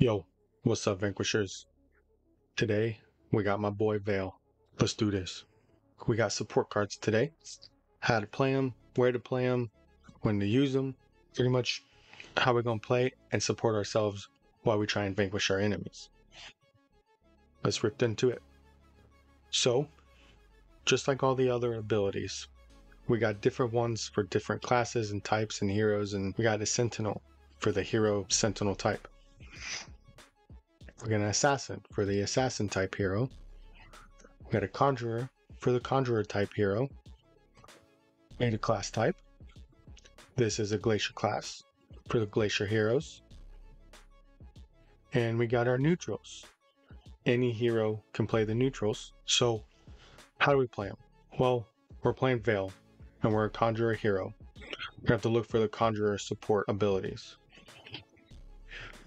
Yo, what's up, Vanquishers? Today, we got my boy Vale. Let's do this. We got support cards today. How to play them, where to play them, when to use them. Pretty much how we're going to play and support ourselves while we try and vanquish our enemies. Let's rip into it. So, just like all the other abilities, we got different ones for different classes and types and heroes, and we got a Sentinel for the hero Sentinel type. We got an assassin for the assassin type hero. We got a conjurer for the conjurer type hero. Made a class type. This is a glacier class for the glacier heroes. And we got our neutrals. Any hero can play the neutrals. So how do we play them? Well, we're playing Vale and we're a conjurer hero. We're gonna have to look for the conjurer support abilities.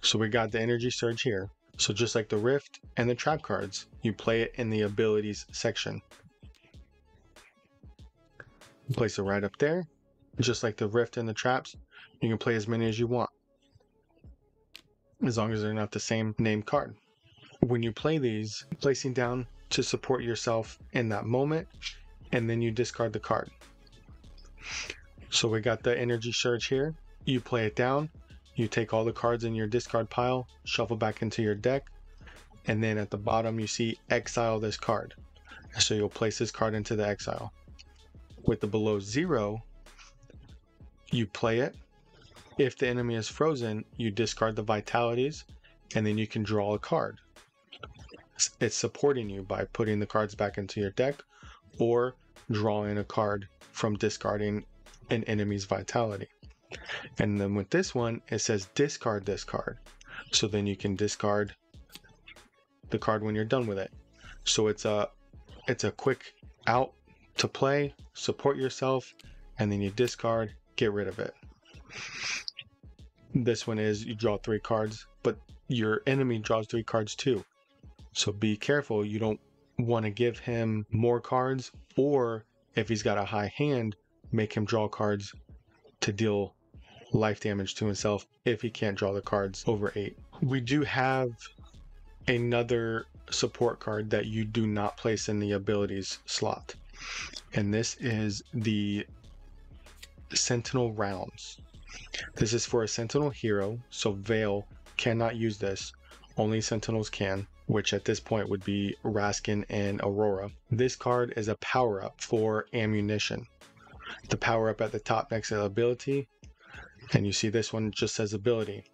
So we got the energy surge here. So just like the rift and the trap cards, you play it in the abilities section. Place it right up there. Just like the rift and the traps, you can play as many as you want, as long as they're not the same named card. When you play these, placing down to support yourself in that moment, and then you discard the card. So we got the energy surge here. You play it down. You take all the cards in your discard pile, shuffle back into your deck, and then at the bottom you see exile this card. So you'll place this card into the exile. With the below zero, you play it. If the enemy is frozen, you discard the vitalities, and then you can draw a card. It's supporting you by putting the cards back into your deck or drawing a card from discarding an enemy's vitality. And then with this one, it says discard this card. So then you can discard the card when you're done with it. So it's a quick out to play, support yourself, and then you discard, get rid of it. This one is you draw 3 cards, but your enemy draws 3 cards too. So be careful. You don't want to give him more cards, or if he's got a high hand, make him draw cards to deal life damage to himself if he can't draw the cards over 8. We do have another support card that you do not place in the abilities slot, and this is the Sentinel Rounds. This is for a Sentinel hero, so Vale cannot use this. Only Sentinels can, which at this point would be Raskin and Aurora. This card is a power-up for ammunition. The power-up at the top next to the ability, and you see this one just says ability.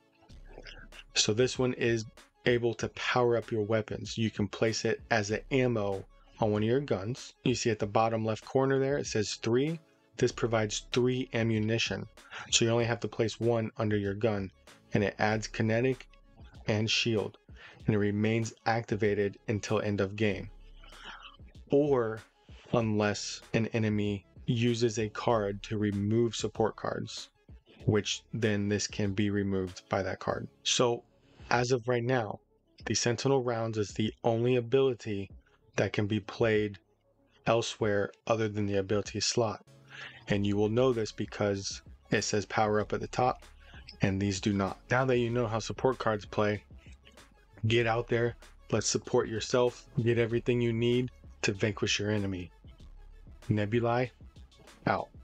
So this one is able to power up your weapons. You can place it as an ammo on one of your guns. You see at the bottom left corner there, it says 3. This provides 3 ammunition. So you only have to place 1 under your gun, and it adds kinetic and shield, and it remains activated until end of game, or unless an enemy uses a card to remove support cards, which then this can be removed by that card. So as of right now, the Sentinel Rounds is the only ability that can be played elsewhere other than the ability slot, and you will know this because it says power up at the top and these do not. Now that you know how support cards play, get out there, let's support yourself, get everything you need to vanquish your enemy. Nebulai out.